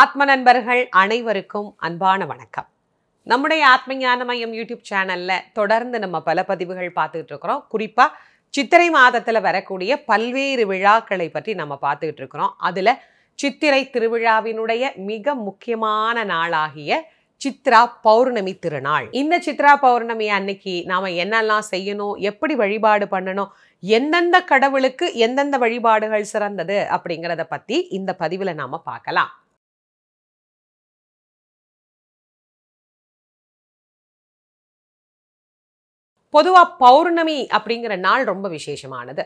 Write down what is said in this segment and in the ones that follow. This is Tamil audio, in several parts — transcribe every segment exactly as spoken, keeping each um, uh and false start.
ஆத்ம நண்பர்கள் அனைவருக்கும் அன்பான வணக்கம். நம்முடைய ஆத்ம ஞான மயம் யூடியூப் சேனல்ல தொடர்ந்து நம்ம பல பதிவுகள் பார்த்துட்டு இருக்கோம். குறிப்பா சித்திரை மாதத்துல வரக்கூடிய பல்வேறு விழாக்களை பற்றி நம்ம பார்த்துட்டு இருக்கோம். அதுல சித்திரை திருவிழாவினுடைய மிக முக்கியமான நாளாகிய சித்ரா பௌர்ணமி திருநாள். இந்த சித்ரா பௌர்ணமி அன்னைக்கு நாம என்னெல்லாம் செய்யணும், எப்படி வழிபாடு பண்ணணும், எந்தெந்த கடவுளுக்கு எந்தெந்த வழிபாடுகள் சிறந்தது அப்படிங்கறத பத்தி இந்த பதிவுல நாம பார்க்கலாம். பொதுவா பௌர்ணமி அப்படிங்கிற நாள் ரொம்ப விசேஷமானது.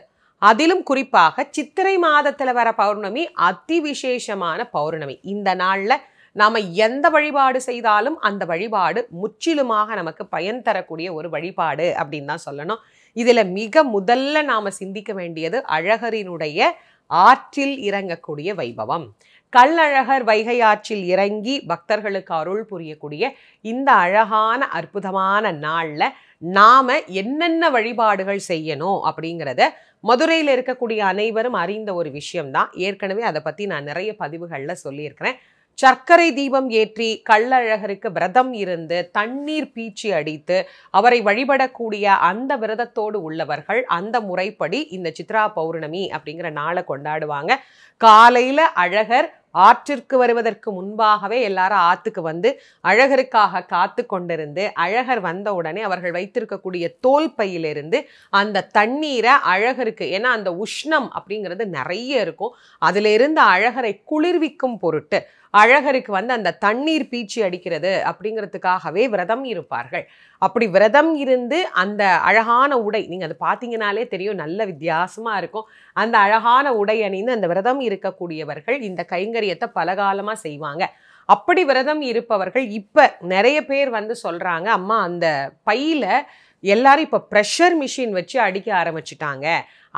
அதிலும் குறிப்பாக சித்திரை மாதத்துல வர பௌர்ணமி அதி விசேஷமான பௌர்ணமி. இந்த நாள்ல நாம எந்த வழிபாடு செய்தாலும் அந்த வழிபாடு முற்றிலுமாக நமக்கு பயன் தரக்கூடிய ஒரு வழிபாடு அப்படின்னு தான் சொல்லணும். இதுல மிக முதல்ல நாம சிந்திக்க வேண்டியது அழகரினுடைய ஆற்றில் இறங்கக்கூடிய வைபவம். கள்ளழகர் வைகை ஆற்றில் இறங்கி பக்தர்களுக்கு அருள் புரியக்கூடிய இந்த அழகான அற்புதமான நாள்ல நாம என்னென்ன வழிபாடுகள் செய்யணும் அப்படிங்கிறத மதுரையில் இருக்கக்கூடிய அனைவரும் அறிந்த ஒரு விஷயம்தான். ஏற்கனவே அதை பத்தி நான் நிறைய பதிவுகள்ல சொல்லியிருக்கிறேன். சர்க்கரை தீபம் ஏற்றி கள்ளழகருக்கு விரதம் இருந்து தண்ணீர் பீச்சி அடித்து அவரை வழிபடக்கூடிய அந்த விரதத்தோடு உள்ளவர்கள் அந்த முறைப்படி இந்த சித்ரா பௌர்ணமி அப்படிங்கிற நாளை கொண்டாடுவாங்க. காலையில அழகர் ஆற்றிற்கு வருவதற்கு முன்பாகவே எல்லாரும் ஆற்றுக்கு வந்து அழகருக்காக காத்து கொண்டிருந்து அழகர் வந்த உடனே அவர்கள் வைத்திருக்கக்கூடிய தோல் பையிலிருந்து அந்த தண்ணீரை அழகருக்கு, ஏன்னா அந்த உஷ்ணம் அப்படிங்கிறது நிறைய இருக்கும், அதில் இருந்து அழகரை குளிர்விக்கும் பொருட்டு அழகருக்கு வந்து அந்த தண்ணீர் பீச்சி அடிக்கிறது அப்படிங்கிறதுக்காகவே விரதம் இருப்பார்கள். அப்படி விரதம் இருந்து அந்த அழகான உடை, நீங்கள் அது பார்த்தீங்கனாலே தெரியும், நல்ல வித்தியாசமாக இருக்கும். அந்த அழகான உடை அணிந்து அந்த விரதம் இருக்கக்கூடியவர்கள் இந்த கைங்கரியத்தை பலகாலமாக செய்வாங்க. அப்படி விரதம் இருப்பவர்கள் இப்போ நிறைய பேர் வந்து சொல்கிறாங்க, அம்மா அந்த பையில எல்லாரும் இப்போ ப்ரெஷர் மிஷின் வச்சு அடிக்க ஆரம்பிச்சிட்டாங்க,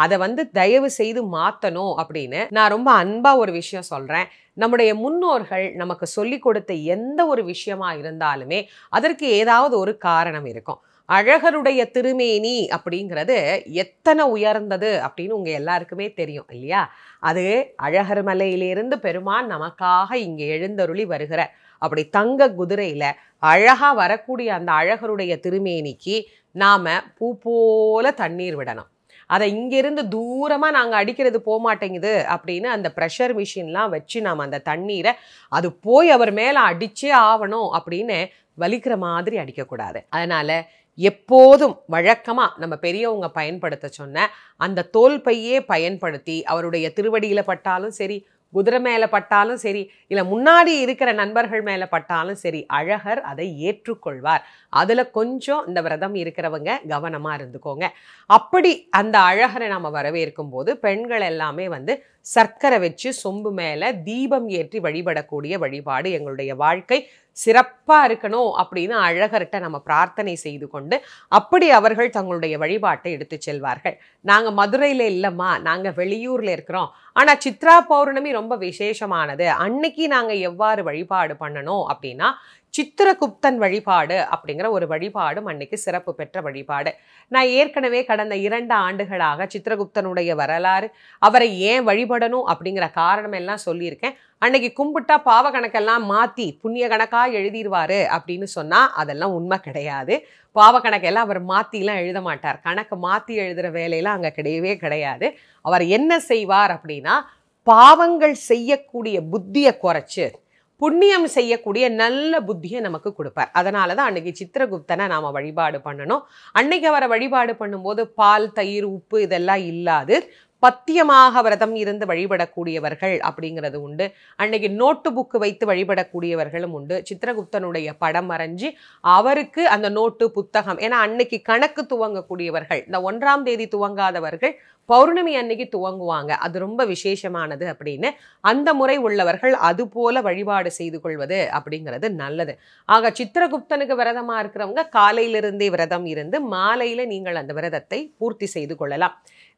அதை வந்து தயவு செய்து மாற்றணும் அப்படின்னு. நான் ரொம்ப அன்பாக ஒரு விஷயம் சொல்கிறேன். நம்முடைய முன்னோர்கள் நமக்கு சொல்லி கொடுத்த எந்த ஒரு விஷயமா இருந்தாலுமே அதற்கு ஏதாவது ஒரு காரணம் இருக்கும். அழகருடைய திருமேனி அப்படிங்கிறது எத்தனை உயர்ந்தது அப்படின்னு உங்கள் எல்லாருக்குமே தெரியும் இல்லையா? அது அழகர் மலையிலிருந்து பெருமான் நமக்காக இங்கே எழுந்தருளி வருகிற அப்படி தங்க குதிரையில் அழகாக வரக்கூடிய அந்த அழகருடைய திருமேனிக்கு நாம் பூ போல தண்ணீர் விடணும். அதை இங்கேருந்து தூரமாக நாங்கள் அடிக்கிறது போகமாட்டேங்குது அப்படின்னு அந்த ப்ரெஷர் மிஷின்லாம் வச்சு நாம் அந்த தண்ணீரை அது போய் அவர் மேலே அடிச்சே ஆகணும் அப்படின்னு வலிக்கிற மாதிரி அடிக்கக்கூடாது. அதனால் எப்போதும் வழக்கமாக நம்ம பெரியவங்க பயன்படுத்த சொன்ன அந்த தோல் பையே பயன்படுத்தி அவருடைய திருவடியில் பட்டாலும் சரி, குதிரை மேலே பட்டாலும் சரி, இல்லை முன்னாடி இருக்கிற நண்பர்கள் மேலே பட்டாலும் சரி, அழகர் அதை ஏற்றுக்கொள்வார். அதில் கொஞ்சம் இந்த விரதம் இருக்கிறவங்க கவனமாக இருந்துக்கோங்க. அப்படி அந்த அழகரை நாம் வரவேற்கும் போது பெண்கள் எல்லாமே வந்து சர்க்கரை வச்சு சொம்பு மேலே தீபம் ஏற்றி வழிபடக்கூடிய வழிபாடு. எங்களுடைய வாழ்க்கை சிறப்பாக இருக்கணும் அப்படின்னு அழகர்கிட்ட நம்ம பிரார்த்தனை செய்து கொண்டு அப்படி அவர்கள் தங்களுடைய வழிபாட்டை எடுத்து செல்வார்கள். நாங்கள் மதுரையில் இல்லைம்மா, நாங்கள் வெளியூரில் இருக்கிறோம், ஆனால் சித்ரா பௌர்ணமி ரொம்ப விசேஷமானது, அன்னைக்கு நாங்கள் எவ்வாறு வழிபாடு பண்ணணும் அப்படின்னா சித்திரகுப்தன் வழிபாடு அப்படிங்கிற ஒரு வழிபாடும் அன்னைக்கு சிறப்பு பெற்ற வழிபாடு. நான் ஏற்கனவே கடந்த இரண்டு ஆண்டுகளாக சித்திரகுப்தனுடைய வரலாறு, அவரை ஏன் வழிபடணும் அப்படிங்கிற காரணம் எல்லாம் சொல்லியிருக்கேன். அன்னைக்கு கும்பிட்டா பாவ கணக்கெல்லாம் மாற்றி புண்ணிய கணக்காக எழுதிடுவார் அப்படின்னு சொன்னால் அதெல்லாம் உண்மை கிடையாது. பாவ கணக்கெல்லாம் அவர் மாற்றிலாம் எழுத மாட்டார். கணக்கு மாற்றி எழுதுகிற வேலையெல்லாம் அங்கே கிடையவே கிடையாது. அவர் என்ன செய்வார் அப்படின்னா, பாவங்கள் செய்யக்கூடிய புத்தியை குறைச்சி புண்ணியம் செய்யக்கூடிய நல்ல புத்தியை நமக்கு கொடுப்பார். அதனால தான் அன்னைக்கு சித்திரகுப்தனை நாம் வழிபாடு பண்ணணும். அன்னைக்கு அவரை வழிபாடு பண்ணும்போது பால், தயிர், உப்பு இதெல்லாம் இல்லாது பத்தியமாக விரதம் இருந்து வழிபடக்கூடியவர்கள் அப்படிங்கிறது உண்டு. அன்னைக்கு நோட்டு புக்கு வைத்து வழிபடக்கூடியவர்களும் உண்டு. சித்திரகுப்தனுடைய படம் வரைஞ்சி அவருக்கு அந்த நோட்டு புத்தகம், ஏன்னா அன்னைக்கு கணக்கு துவங்கக்கூடியவர்கள், இந்த ஒன்றாம் தேதி துவங்காதவர்கள் பௌர்ணமி அன்னைக்கு துவங்குவாங்க, அது ரொம்ப விசேஷமானது அப்படின்னு அந்த முறை உள்ளவர்கள் அது போல வழிபாடு செய்து கொள்வது அப்படிங்கிறது நல்லது. ஆக சித்திரகுப்தனுக்கு விரதமா இருக்கிறவங்க காலையிலிருந்தே விரதம் இருந்து மாலையில நீங்கள் அந்த விரதத்தை பூர்த்தி செய்து கொள்ளலாம்.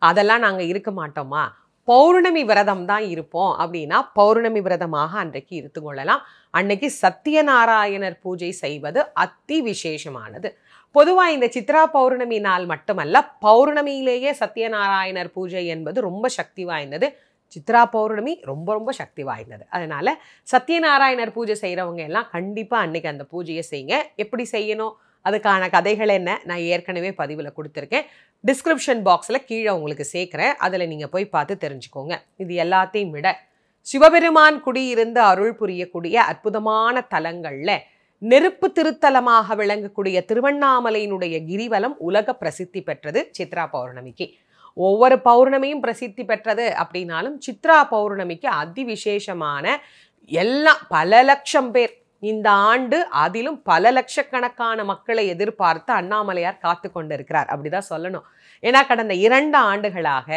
அதெல்லாம் நாங்கள் இருக்க மாட்டோமா, பௌர்ணமி விரதம் தான் இருப்போம் அப்படின்னா பௌர்ணமி விரதமாக அன்றைக்கு இருந்து கொள்ளலாம். அன்னைக்கு சத்தியநாராயணர் பூஜை செய்வது அதி விசேஷமானது. பொதுவாக இந்த சித்ரா பௌர்ணமி நாள் மட்டுமல்ல, பௌர்ணமியிலேயே சத்தியநாராயணர் பூஜை என்பது ரொம்ப சக்தி வாய்ந்தது. சித்ரா பௌர்ணமி ரொம்ப ரொம்ப சக்தி வாய்ந்தது. அதனால சத்யநாராயணர் பூஜை செய்றவங்க எல்லாம் கண்டிப்பா அன்னைக்கு அந்த பூஜையை செய்யுங்க. எப்படி செய்யணும் அதுக்கான கதைகள் என்ன நான் ஏற்கனவே பதிவில் கொடுத்துருக்கேன். டிஸ்கிரிப்ஷன் பாக்ஸில் கீழே உங்களுக்கு சேர்க்குறேன், அதில் நீங்கள் போய் பார்த்து தெரிஞ்சுக்கோங்க. இது எல்லாத்தையும் விட சிவபெருமான் குடியிருந்து அருள் புரியக்கூடிய அற்புதமான தலங்களில் நெருப்பு திருத்தலமாக விளங்கக்கூடிய திருவண்ணாமலையினுடைய கிரிவலம் உலக பிரசித்தி பெற்றது சித்ரா பௌர்ணமிக்கு. ஒவ்வொரு பௌர்ணமியும் பிரசித்தி பெற்றது அப்படின்னாலும் சித்ரா பௌர்ணமிக்கு அதிவிசேஷமான எல்லாம் பல லட்சம் பேர் இந்த ஆண்டு அதிலும் பல லட்சக்கணக்கான மக்களை எதிர்பார்த்து அண்ணாமலையார் காத்து கொண்டிருக்கிறார் அப்படிதான் சொல்லணும். ஏன்னா கடந்த இரண்டு ஆண்டுகளாக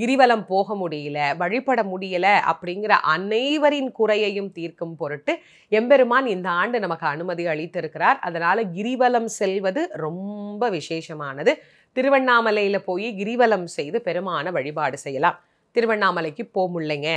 கிரிவலம் போக முடியல, வழிபட முடியல அப்படிங்கிற அனைவரின் குறையையும் தீர்க்கும் பொருட்டு எம்பெருமான் இந்த ஆண்டு நமக்கு அனுமதி அளித்திருக்கிறார். அதனால கிரிவலம் செல்வது ரொம்ப விசேஷமானது. திருவண்ணாமலையில போய் கிரிவலம் செய்து பெருமான வழிபாடு செய்யலாம். திருவண்ணாமலைக்கு போக முடியலைங்க,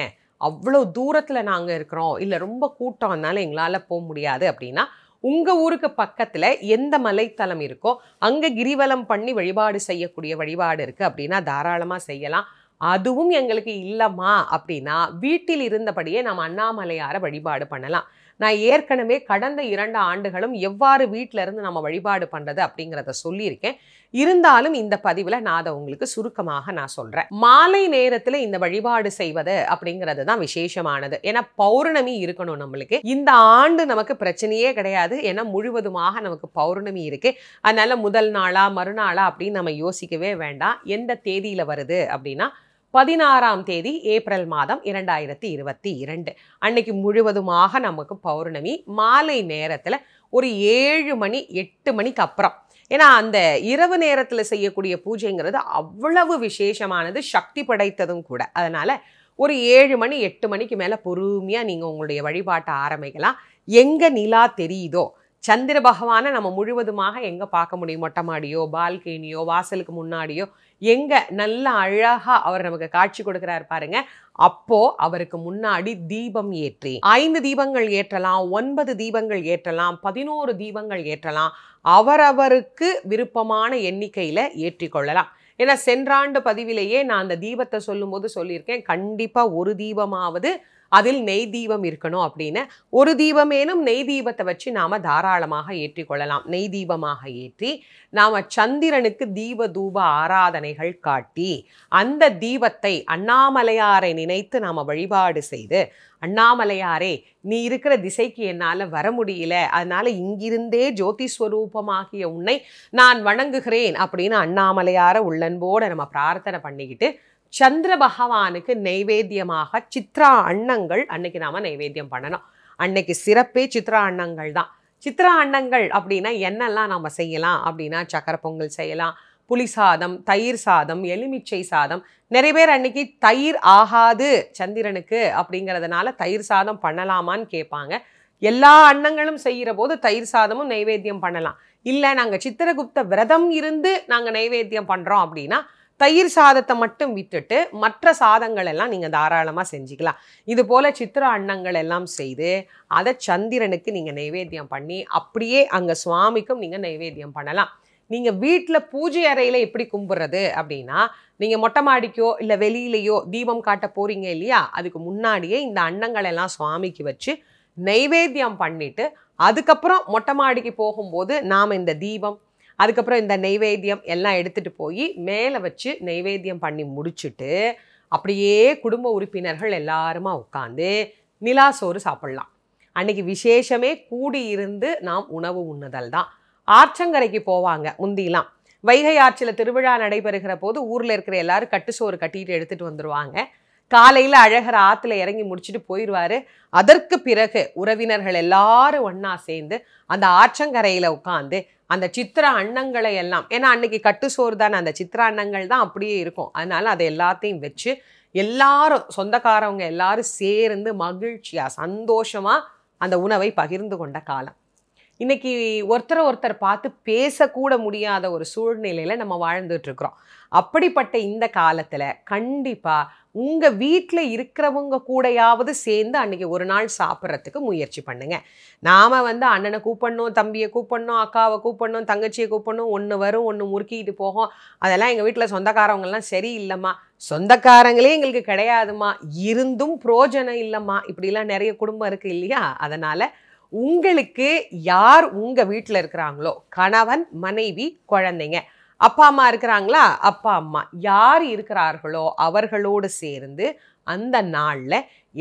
அவ்வளோ தூரத்தில் நாங்கள் இருக்கிறோம், இல்லை ரொம்ப கூட்டம் அதனால எங்களால் போக முடியாது அப்படின்னா உங்கள் ஊருக்கு பக்கத்தில் எந்த மலைத்தலம் இருக்கோ அங்கே கிரிவலம் பண்ணி வழிபாடு செய்யக்கூடிய வழிபாடு இருக்குது அப்படின்னா தாராளமாக செய்யலாம். அதுவும் எங்களுக்கு இல்லைம்மா அப்படின்னா வீட்டில் இருந்தபடியே நம்ம அண்ணாமலையாரை வழிபாடு பண்ணலாம். நான் ஏற்கனவே கடந்த இரண்டு ஆண்டுகளும் எவ்வாறு வீட்டில் இருந்து நம்ம வழிபாடு பண்ணுறது அப்படிங்கிறத சொல்லியிருக்கேன். இருந்தாலும் இந்த பதிவில் நான் அதை உங்களுக்கு சுருக்கமாக நான் சொல்கிறேன். மாலை நேரத்தில் இந்த வழிபாடு செய்வது அப்படிங்கிறது தான் விசேஷமானது. ஏன்னா பௌர்ணமி இருக்கணும் நம்மளுக்கு. இந்த ஆண்டு நமக்கு பிரச்சனையே கிடையாது, ஏன்னா முழுவதுமாக நமக்கு பௌர்ணமி இருக்குது. அதனால் முதல் நாளா மறுநாளா அப்படின்னு நம்ம யோசிக்கவே வேண்டாம். எந்த தேதியில் வருது அப்படின்னா பதினாறாம் தேதி ஏப்ரல் மாதம் இரண்டாயிரத்தி இருபத்தி இரண்டு அன்னைக்கு முழுவதுமாக நமக்கு பௌர்ணமி. மாலை நேரத்தில் ஒரு ஏழு மணி எட்டு மணிக்கு அப்புறம், ஏன்னா அந்த இரவு நேரத்தில் செய்யக்கூடிய பூஜைங்கிறது அவ்வளவு விசேஷமானது, சக்தி படைத்ததும் கூட. அதனால் ஒரு ஏழு மணி எட்டு மணிக்கு மேலே பொறுமையாக நீங்கள் உங்களுடைய வழிபாட்டை ஆரம்பிக்கலாம். எங்கே நிலா தெரியுதோ, சந்திர பகவானை நம்ம முழுவதுமாக எங்கே பார்க்க முடியும், மொட்டை மாடியோ பால்கனியோ வாசலுக்கு முன்னாடியோ எங்கே நல்ல அழகாக அவர் நமக்கு காட்சி கொடுக்குறாரு பாருங்க, அப்போது அவருக்கு முன்னாடி தீபம் ஏற்றி ஐந்து தீபங்கள் ஏற்றலாம், ஒன்பது தீபங்கள் ஏற்றலாம், பதினோரு தீபங்கள் ஏற்றலாம், அவரவருக்கு விருப்பமான எண்ணிக்கையில் ஏற்றிக்கொள்ளலாம். ஏன்னா சென்றாண்டு பதிவிலேயே நான் அந்த தீபத்தை சொல்லும்போது சொல்லியிருக்கேன், கண்டிப்பாக ஒரு தீபமாவது அதில் நெய் தீபம் இருக்கணும் அப்படின்னு. ஒரு தீபமேனும் நெய் தீபத்தை வச்சு நாம் தாராளமாக ஏற்றிக்கொள்ளலாம். நெய் தீபமாக ஏற்றி நாம் சந்திரனுக்கு தீப தூப ஆராதனைகள் காட்டி அந்த தீபத்தை அண்ணாமலையாரை நினைத்து நாம் வழிபாடு செய்து, அண்ணாமலையாரே நீ இருக்கிற திசைக்கு என்னால் வர முடியல, அதனால் இங்கிருந்தே ஜோதி ஸ்வரூபமாகிய உன்னை நான் வணங்குகிறேன் அப்படின்னு அண்ணாமலையாரை உள்ளன்போடு நம்ம பிரார்த்தனை பண்ணிக்கிட்டு சந்திர பகவானுக்கு நைவேத்தியமாக சித்ரா அன்னங்கள் அன்னைக்கு நாம் நைவேத்தியம் பண்ணணும். அன்னைக்கு சிறப்பே சித்ரா அன்னங்கள் தான். சித்ரா அன்னங்கள் அப்படின்னா என்னெல்லாம் நாம் செய்யலாம் அப்படின்னா சக்கரை பொங்கல் செய்யலாம், புளி சாதம், தயிர் சாதம், எலுமிச்சை சாதம். நிறைய பேர் அன்னைக்கு தயிர் ஆகாது சந்திரனுக்கு அப்படிங்கிறதுனால தயிர் சாதம் பண்ணலாமான்னு கேட்பாங்க. எல்லா அன்னங்களும் செய்கிற போது தயிர் சாதமும் நைவேத்தியம் பண்ணலாம். இல்லை நாங்கள் சித்திரகுப்த விரதம் இருந்து நாங்கள் நைவேத்தியம் பண்ணுறோம் அப்படின்னா தயிர் சாதத்தை மட்டும் விட்டுட்டு மற்ற சாதங்கள் எல்லாம் நீங்கள் தாராளமாக செஞ்சுக்கலாம். இது போல் சித்திர அன்னங்கள் எல்லாம் செய்து அதை சந்திரனுக்கு நீங்கள் நைவேத்தியம் பண்ணி அப்படியே அங்கே சுவாமிக்கும் நீங்கள் நைவேத்தியம் பண்ணலாம். நீங்கள் வீட்டில் பூஜை அறையில் எப்படி கும்பிட்றது அப்படின்னா நீங்கள் மொட்டை மாடிக்கோ இல்லை வெளியிலையோ தீபம் காட்ட போகிறீங்க இல்லையா, அதுக்கு முன்னாடியே இந்த அன்னங்கள் எல்லாம் சுவாமிக்கு வச்சு நைவேத்தியம் பண்ணிவிட்டு அதுக்கப்புறம் மொட்டை மாடிக்கு போகும்போது நாம் இந்த தீபம் அதுக்கப்புறம் இந்த நைவேத்தியம் எல்லாம் எடுத்துகிட்டு போய் மேலே வச்சு நைவேத்தியம் பண்ணி முடிச்சுட்டு அப்படியே குடும்ப உறுப்பினர்கள் எல்லாருமா உட்காந்து நிலாசோறு சாப்பிட்லாம். அன்றைக்கி விசேஷமே கூடியிருந்து நாம் உணவு உண்ணுதல் தான். ஆற்றங்கரைக்கு போவாங்க முந்திலாம். வைகை ஆற்றில் திருவிழா நடைபெறுகிற போது ஊரில் இருக்கிற எல்லாரும் கட்டுச்சோறு கட்டிட்டு எடுத்துகிட்டு வந்துடுவாங்க. காலையில் அழகர் ஆற்றுல இறங்கி முடிச்சுட்டு போயிடுவார். அதற்கு பிறகு உறவினர்கள் எல்லாரும் ஒன்றா சேர்ந்து அந்த ஆற்றங்கரையில் உட்காந்து அந்த சித்திர அன்னங்களை எல்லாம், ஏன்னா அன்னைக்கு கட்டுச்சோறு தானே, அந்த சித்திர அன்னங்கள் தான் அப்படியே இருக்கும். அதனால் அதை எல்லாத்தையும் வச்சு எல்லாரும் சொந்தக்காரவங்க எல்லாரும் சேர்ந்து மகிழ்ச்சியாக சந்தோஷமாக அந்த உணவை பகிர்ந்து கொண்ட காலம். இன்னைக்கு ஒருத்தர ஒருத்தர் பார்த்து பேசக்கூட முடியாத ஒரு சூழ்நிலையில் நம்ம வாழ்ந்துட்டு இருக்கோம். அப்படிப்பட்ட இந்த காலத்தில் கண்டிப்பாக உங்கள் வீட்டில் இருக்கிறவங்க கூடையாவது சேர்ந்து அன்றைக்கி ஒரு நாள் சாப்பிட்றதுக்கு முயற்சி பண்ணுங்கள். நாம் வந்து அண்ணனை கூப்பிடணும், தம்பியை கூப்பிடணும், அக்காவை கூப்பிடணும், தங்கச்சியை கூப்பிடணும், ஒன்று வரும் ஒன்று முறுக்கிட்டு போகும், அதெல்லாம் எங்கள் வீட்டில் சொந்தக்காரவங்கெல்லாம் சரி இல்லைம்மா, சொந்தக்காரங்களே எங்களுக்கு கிடையாதுமா, இருந்தும் பிரோஜனம் இல்லைம்மா, இப்படிலாம் நிறைய குடும்பம் இருக்குது இல்லையா? அதனால் உங்களுக்கு யார் உங்கள் வீட்டில் இருக்கிறாங்களோ, கணவன் மனைவி குழந்தைங்க, அப்பா அம்மா இருக்கிறாங்களா, அப்பா அம்மா, யார் இருக்கிறார்களோ அவர்களோடு சேர்ந்து அந்த நாளில்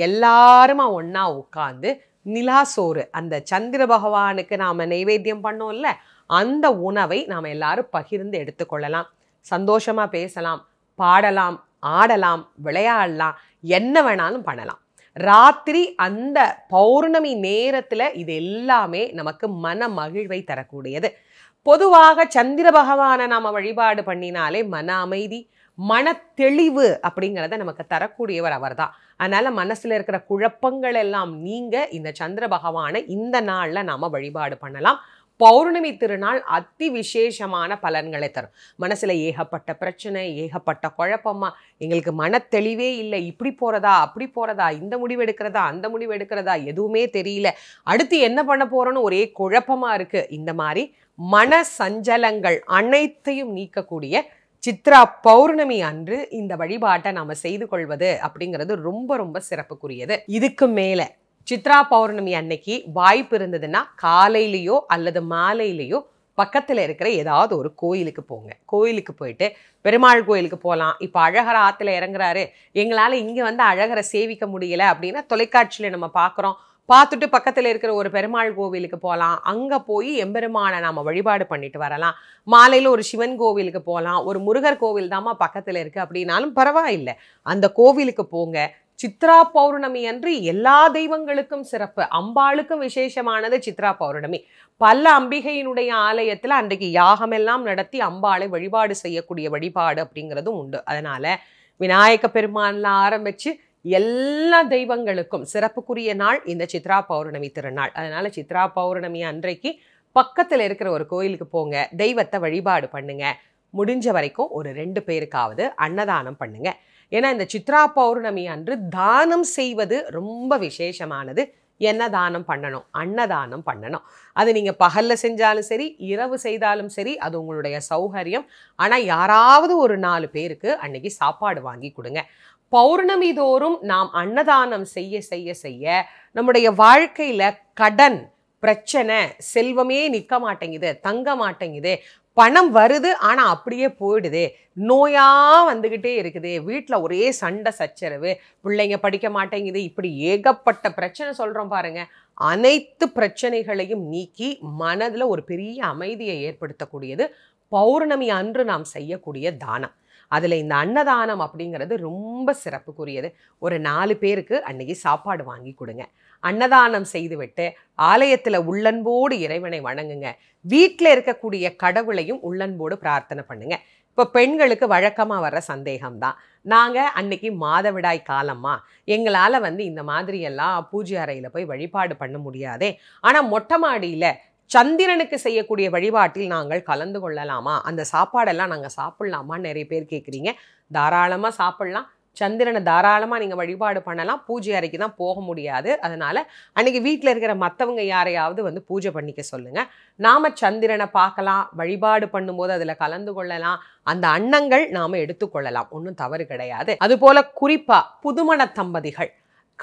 எல்லாருமா ஒன்றா உட்காந்து நிலாசோறு, அந்த சந்திர பகவானுக்கு நாம் நைவேத்தியம் பண்ணோம்ல, அந்த உணவை நாம் எல்லாரும் பகிர்ந்து எடுத்துக்கொள்ளலாம். சந்தோஷமாக பேசலாம், பாடலாம், ஆடலாம், விளையாடலாம், என்ன வேணாலும் பண்ணலாம். ராத்திரி அந்த பௌர்ணமி நேரத்தில் இது எல்லாமே நமக்கு மன மகிழ்வை தரக்கூடியது. பொதுவாக சந்திர பகவானை நாம் வழிபாடு பண்ணினாலே மன அமைதி, மன தெளிவு அப்படிங்கிறத நமக்கு தரக்கூடியவர் அவர் தான். அதனால் மனசில் இருக்கிற குழப்பங்கள் எல்லாம் நீங்கள் இந்த சந்திர பகவானை இந்த நாளில் நாம் வழிபாடு பண்ணலாம். பௌர்ணமி திருநாள் அதி விசேஷமான பலன்களை தரும். மனசில் ஏகப்பட்ட பிரச்சனை, ஏகப்பட்ட குழப்பமா, எங்களுக்கு மன தெளிவே இல்லை, இப்படி போகிறதா அப்படி போகிறதா, இந்த முடிவு எடுக்கிறதா அந்த முடிவு எடுக்கிறதா, எதுவுமே தெரியல, அடுத்து என்ன பண்ண போகிறோன்னு ஒரே குழப்பமாக இருக்குது, இந்த மாதிரி மன சஞ்சலங்கள் அனைத்தையும் நீக்கக்கூடிய சித்ரா பௌர்ணமி அன்று இந்த வழிபாட்டை நாம் செய்து கொள்வது அப்படிங்கிறது ரொம்ப ரொம்ப சிறப்புக்குரியது. இதுக்கு மேலே சித்ரா பௌர்ணமி அன்னைக்கு வாய்ப்பு இருந்ததுன்னா காலையிலையோ அல்லது மாலையிலையோ பக்கத்தில் இருக்கிற ஏதாவது ஒரு கோயிலுக்கு போங்க. கோயிலுக்கு போயிட்டு பெருமாள் கோயிலுக்கு போகலாம். இப்போ அழகர் ஆற்றுல இறங்குறாரு, எங்களால் இங்கே வந்து அழகரை சேவிக்க முடியலை அப்படின்னா தொலைக்காட்சியில் நம்ம பார்க்குறோம், பார்த்துட்டு பக்கத்தில் இருக்கிற ஒரு பெருமாள் கோவிலுக்கு போகலாம். அங்கே போய் எம்பெருமானை நாம் வழிபாடு பண்ணிட்டு வரலாம். மாலையில் ஒரு சிவன் கோவிலுக்கு போகலாம். ஒரு முருகர் கோவில் தாம்மா பக்கத்தில் இருக்குது அப்படின்னாலும் பரவாயில்லை, அந்த கோவிலுக்கு போங்க. சித்ரா பௌர்ணமி அன்று எல்லா தெய்வங்களுக்கும் சிறப்பு, அம்பாளுக்கும் விசேஷமானது சித்ரா பௌர்ணமி. பல அம்பிகையினுடைய ஆலயத்தில் அன்றைக்கு யாகமெல்லாம் நடத்தி அம்பாளை வழிபாடு செய்யக்கூடிய வழிபாடு அப்படிங்கிறதும் உண்டு. அதனால் விநாயக பெருமானில் ஆரம்பித்து எல்லா தெய்வங்களுக்கும் சிறப்புக்குரிய நாள் இந்த சித்ரா பௌர்ணமி திருநாள். அதனால் சித்ரா பௌர்ணமி அன்றைக்கு பக்கத்தில் இருக்கிற ஒரு கோயிலுக்கு போங்க, தெய்வத்தை வழிபாடு பண்ணுங்கள். முடிஞ்ச வரைக்கும் ஒரு ரெண்டு பேருக்காவது அன்னதானம் பண்ணுங்கள். ஏன்னா இந்த சித்ரா பௌர்ணமி அன்று தானம் செய்வது ரொம்ப விசேஷமானது. என்ன தானம் பண்ணணும்? அன்னதானம் பண்ணணும். அது நீங்கள் பகலில் செஞ்சாலும் சரி, இரவு செய்தாலும் சரி, அது உங்களுடைய சௌகரியம். ஆனால் யாராவது ஒரு நாலு பேருக்கு அன்றைக்கி சாப்பாடு வாங்கி கொடுங்க. பௌர்ணமி தோறும் நாம் அன்னதானம் செய்ய செய்ய செய்ய நம்முடைய வாழ்க்கையில் கடன் பிரச்சனை செல்வமே நிற்க மாட்டேங்குது, தங்க மாட்டேங்குது, பணம் வருது ஆனால் அப்படியே போயிடுது, நோயாக வந்துக்கிட்டே இருக்குது, வீட்டில் ஒரே சண்டை சச்சரவு, பிள்ளைங்க படிக்க மாட்டேங்குது, இப்படி ஏகப்பட்ட பிரச்சனை சொல்கிறோம் பாருங்கள். அனைத்து பிரச்சனைகளையும் நீக்கி மனதில் ஒரு பெரிய அமைதியை ஏற்படுத்தக்கூடியது பௌர்ணமி அன்று நாம் செய்யக்கூடிய தானம். அதில் இந்த அன்னதானம் அப்படிங்கிறது ரொம்ப சிறப்புக்குரியது. ஒரு நாலு பேருக்கு அன்றைக்கி சாப்பாடு வாங்கி கொடுங்க. அன்னதானம் செய்துவிட்டு ஆலயத்தில் உள்ளன்போடு இறைவனை வணங்குங்க. வீட்டில் இருக்கக்கூடிய கடவுளையும் உள்ளன்போடு பிரார்த்தனை பண்ணுங்கள். இப்போ பெண்களுக்கு வழக்கமாக வர்ற சந்தேகம்தான், நாங்கள் அன்றைக்கி மாதவிடாய் காலம்மா, எங்களால் வந்து இந்த மாதிரியெல்லாம் பூஜை அறையில் போய் வழிபாடு பண்ண முடியாதே, ஆனால் மொட்டை மாடியில் சந்திரனுக்கு செய்யக்கூடிய வழிபாட்டில் நாங்கள் கலந்து கொள்ளலாமா, அந்த சாப்பாடெல்லாம் நாங்கள் சாப்பிட்லாமா? நிறைய பேர் கேட்குறீங்க. தாராளமாக சாப்பிட்லாம். சந்திரனை தாராளமாக நீங்கள் வழிபாடு பண்ணலாம். பூஜை அறைக்கு தான் போக முடியாது. அதனால் அன்றைக்கி வீட்டில் இருக்கிற மற்றவங்க யாரையாவது வந்து பூஜை பண்ணிக்க சொல்லுங்கள். நாம் சந்திரனை பார்க்கலாம், வழிபாடு பண்ணும்போது அதில் கலந்து கொள்ளலாம். அந்த அன்னங்கள் நாம் எடுத்துக்கொள்ளலாம், ஒன்றும் தவறு கிடையாது. அதுபோல் குறிப்பாக புதுமண தம்பதிகள்,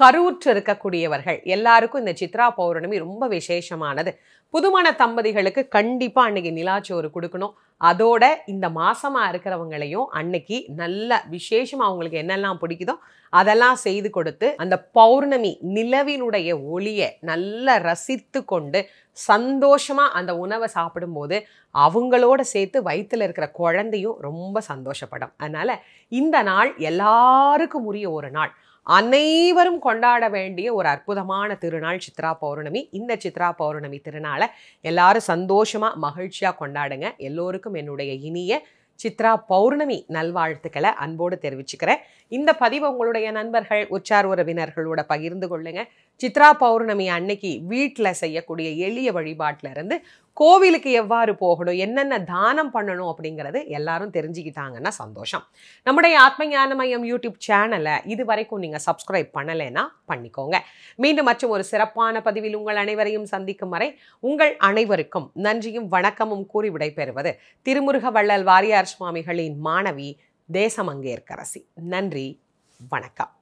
கருவுற்று இருக்கக்கூடியவர்கள் எல்லாருக்கும் இந்த சித்ரா பௌர்ணமி ரொம்ப விசேஷமானது. புதுமண தம்பதிகளுக்கு கண்டிப்பாக அன்றைக்கி நிலாச்சோறு கொடுக்கணும். அதோட இந்த மாசமாக இருக்கிறவங்களையும் அன்னைக்கு நல்ல விசேஷமாக அவங்களுக்கு என்னெல்லாம் பிடிக்குதோ அதெல்லாம் செய்து கொடுத்து அந்த பௌர்ணமி நிலவினுடைய ஒளியை நல்லா ரசித்து கொண்டு சந்தோஷமாக அந்த உணவை சாப்பிடும்போது அவங்களோட சேர்த்து வயிற்றில் இருக்கிற குழந்தையும் ரொம்ப சந்தோஷப்படும். அதனால் இந்த நாள் எல்லாருக்கும் உரிய ஒரு நாள், அனைவரும் கொண்டாட வேண்டிய ஒரு அற்புதமான திருநாள் சித்ரா பௌர்ணமி. இந்த சித்ரா பௌர்ணமி திருநாளை எல்லாரும் சந்தோஷமாக மகிழ்ச்சியாக கொண்டாடுங்க. எல்லோருக்கும் என்னுடைய இனிய சித்ரா பௌர்ணமி நல்வாழ்த்துக்களை அன்போடு தெரிவிச்சுக்கிறேன். இந்த பதிவு உங்களுடைய நண்பர்கள் உற்றார் உறவினர்களோட பகிர்ந்து கொள்ளுங்க. சித்ரா பௌர்ணமி அன்னைக்கு வீட்டில் செய்யக்கூடிய எளிய வழிபாட்டிலிருந்து கோவிலுக்கு எவ்வாறு போகணும், என்னென்ன தானம் பண்ணணும் அப்படிங்கிறது எல்லாரும் தெரிஞ்சுக்கிட்டாங்கன்னா சந்தோஷம். நம்முடைய ஆத்ம ஞான மையம் யூடியூப் சேனலை இது வரைக்கும் நீங்கள் சப்ஸ்கிரைப் பண்ணலைன்னா பண்ணிக்கோங்க. மீண்டும் மற்றும் ஒரு சிறப்பான பதிவில் உங்கள் அனைவரையும் சந்திக்கும் வரை உங்கள் அனைவருக்கும் நன்றியும் வணக்கமும் கூறி விடைபெறுவது திருமுருக வள்ளல் வாரியார் சுவாமிகளின் மாணவி தேசமங்கேற்கரசி. நன்றி, வணக்கம்.